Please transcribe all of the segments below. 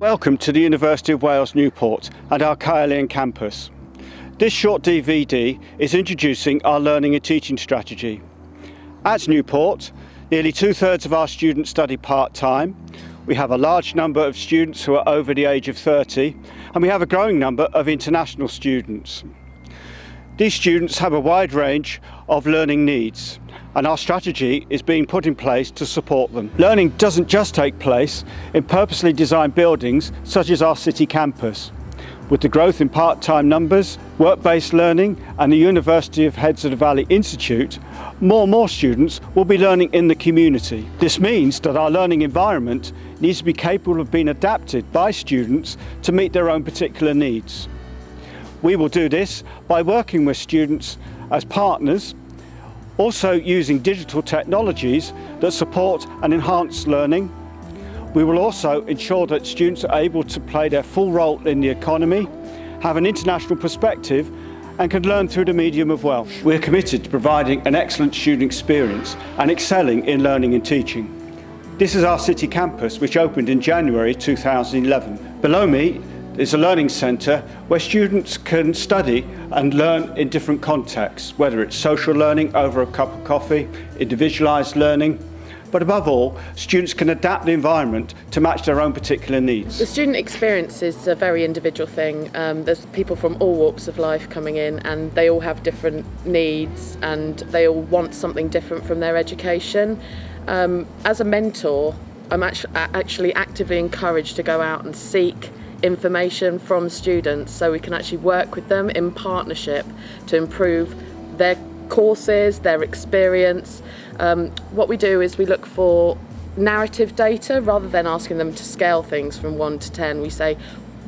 Welcome to the University of Wales Newport and our Caerleon campus. This short DVD is introducing our learning and teaching strategy. At Newport, nearly 2/3 of our students study part-time. We have a large number of students who are over the age of 30, and we have a growing number of international students. These students have a wide range of learning needs, and our strategy is being put in place to support them. Learning doesn't just take place in purposely designed buildings such as our city campus. With the growth in part-time numbers, work-based learning and the University of Heads of the Valley Institute, more and more students will be learning in the community. This means that our learning environment needs to be capable of being adapted by students to meet their own particular needs. We will do this by working with students as partners, also using digital technologies that support and enhance learning. We will also ensure that students are able to play their full role in the economy, have an international perspective, and can learn through the medium of Welsh. We're committed to providing an excellent student experience and excelling in learning and teaching. This is our city campus, which opened in January 2011. Below me, it's a learning centre where students can study and learn in different contexts, whether it's social learning over a cup of coffee, individualised learning, but above all, students can adapt the environment to match their own particular needs. The student experience is a very individual thing. There's people from all walks of life coming in, and they all have different needs and they all want something different from their education. As a mentor, I'm actually actively encouraged to go out and seek information from students so we can actually work with them in partnership to improve their courses, their experience. What we do is we look for narrative data rather than asking them to scale things from 1 to 10. We say,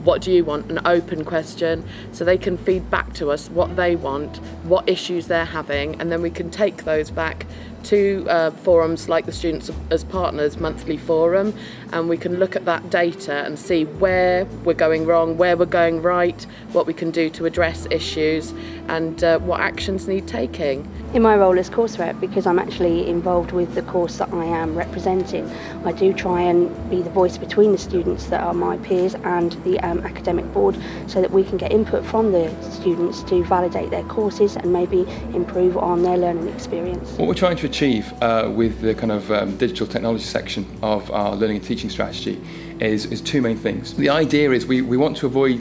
what do you want? An open question, so they can feed back to us what they want, what issues they're having, and then we can take those back to forums like the Students as Partners monthly forum, and we can look at that data and see where we're going wrong, where we're going right, what we can do to address issues, and what actions need taking. In my role as course rep, because I'm actually involved with the course that I am representing, I do try and be the voice between the students that are my peers and the academic board, so that we can get input from the students to validate their courses and maybe improve on their learning experience. What we're trying to achieve with the kind of digital technology section of our learning and teaching strategy is two main things. The idea is we want to avoid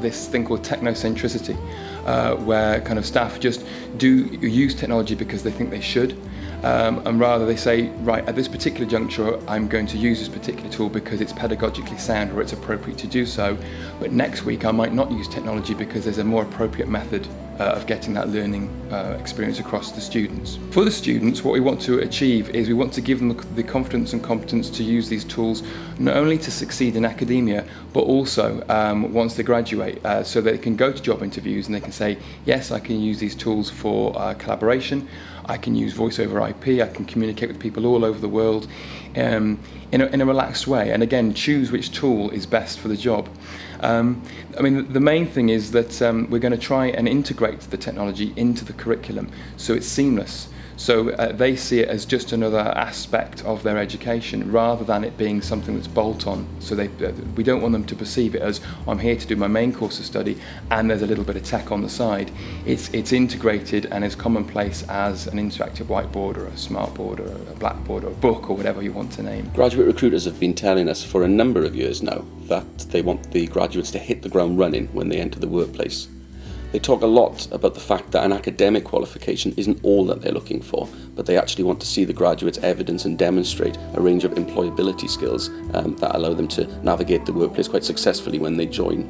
this thing called technocentricity, where kind of staff just use technology because they think they should, and rather they say, right, at this particular juncture I'm going to use this particular tool because it's pedagogically sound or it's appropriate to do so, but next week I might not use technology because there's a more appropriate method of getting that learning experience across the students. For the students, what we want to achieve is we want to give them the confidence and competence to use these tools not only to succeed in academia, but also once they graduate, so they can go to job interviews and they can say, yes, I can use these tools for collaboration, I can use voice over IP, I can communicate with people all over the world in a relaxed way, and again choose which tool is best for the job. I mean, the main thing is that we're going to try and integrate the technology into the curriculum so it's seamless, so they see it as just another aspect of their education rather than it being something that's bolt on. So we don't want them to perceive it as, I'm here to do my main course of study and there's a little bit of tech on the side. It's integrated and as commonplace as an interactive whiteboard or a smartboard or a blackboard or a book or whatever you want to name. Graduate recruiters have been telling us for a number of years now that they want the graduates to hit the ground running when they enter the workplace. They talk a lot about the fact that an academic qualification isn't all that they're looking for, but they actually want to see the graduates evidence and demonstrate a range of employability skills that allow them to navigate the workplace quite successfully when they join.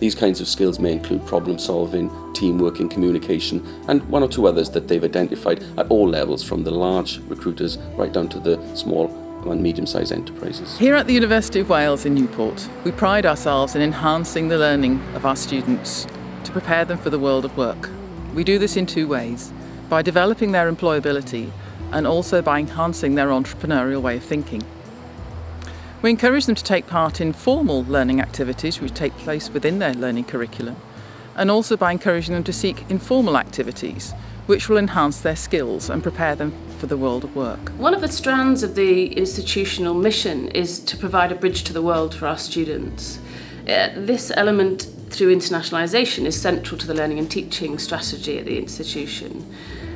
These kinds of skills may include problem solving, teamwork and communication, and one or two others that they've identified at all levels, from the large recruiters right down to the small and medium-sized enterprises. Here at the University of Wales in Newport, we pride ourselves in enhancing the learning of our students to prepare them for the world of work. We do this in two ways: by developing their employability and also by enhancing their entrepreneurial way of thinking. We encourage them to take part in formal learning activities which take place within their learning curriculum, and also by encouraging them to seek informal activities which will enhance their skills and prepare them for the world of work. One of the strands of the institutional mission is to provide a bridge to the world for our students. This element through internationalisation is central to the learning and teaching strategy at the institution.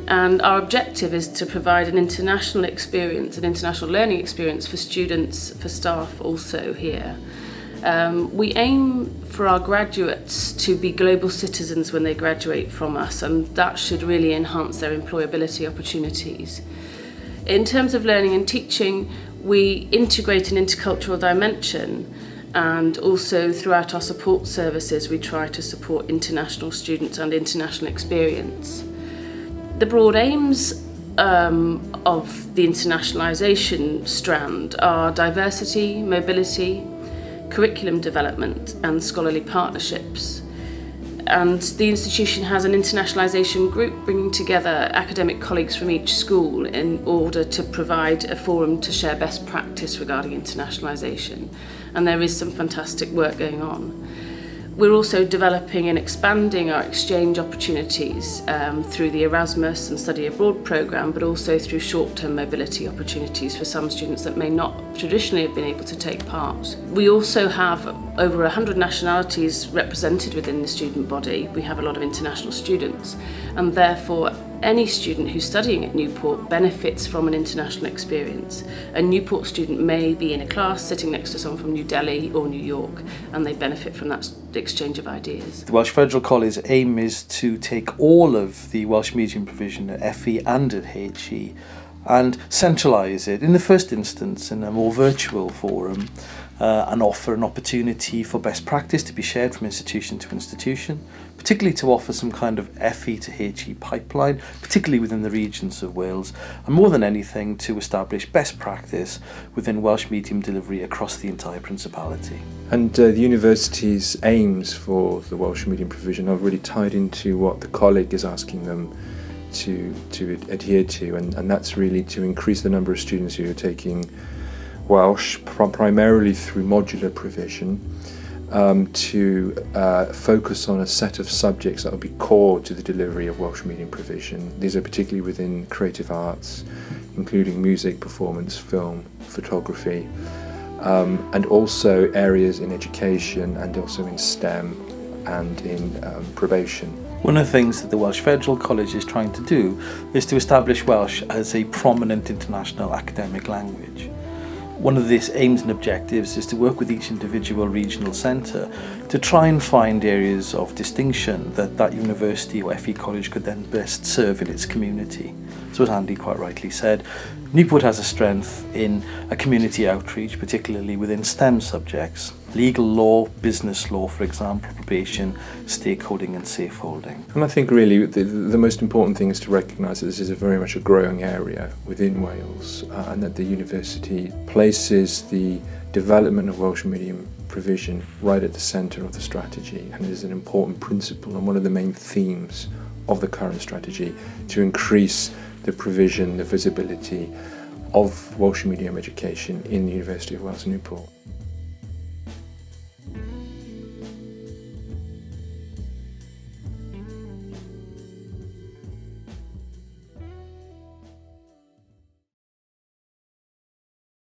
And our objective is to provide an international experience, an international learning experience for students, for staff also here. We aim for our graduates to be global citizens when they graduate from us, and that should really enhance their employability opportunities. In terms of learning and teaching, we integrate an intercultural dimension, and also throughout our support services we try to support international students and international experience. The broad aims of the internationalisation strand are diversity, mobility, curriculum development and scholarly partnerships. And the institution has an internationalisation group bringing together academic colleagues from each school in order to provide a forum to share best practice regarding internationalisation. And there is some fantastic work going on. We're also developing and expanding our exchange opportunities through the Erasmus and study abroad programme, but also through short-term mobility opportunities for some students that may not traditionally have been able to take part. We also have over 100 nationalities represented within the student body. We have a lot of international students, and therefore any student who's studying at Newport benefits from an international experience. A Newport student may be in a class sitting next to someone from New Delhi or New York, and they benefit from that exchange of ideas. The Welsh Federal College's aim is to take all of the Welsh medium provision at FE and at HE and centralise it, in the first instance, in a more virtual forum and offer an opportunity for best practice to be shared from institution to institution, particularly to offer some kind of FE to HE pipeline, particularly within the regions of Wales, and more than anything to establish best practice within Welsh medium delivery across the entire Principality. And the University's aims for the Welsh medium provision are really tied into what the College is asking them to adhere to, and that's really to increase the number of students who are taking Welsh primarily through modular provision, to focus on a set of subjects that will be core to the delivery of Welsh medium provision. These are particularly within creative arts, including music, performance, film, photography, and also areas in education and also in STEM and in probation. One of the things that the Welsh Federal College is trying to do is to establish Welsh as a prominent international academic language. One of its aims and objectives is to work with each individual regional centre to try and find areas of distinction that that university or FE college could then best serve in its community. So as Andy quite rightly said, Newport has a strength in a community outreach, particularly within STEM subjects. Legal law, business law, for example, probation, stakeholding and safeholding. And I think really the most important thing is to recognise that this is a very much a growing area within Wales, and that the university places the development of Welsh medium provision right at the centre of the strategy, and it is an important principle and one of the main themes of the current strategy to increase the provision, the visibility of Welsh medium education in the University of Wales Newport.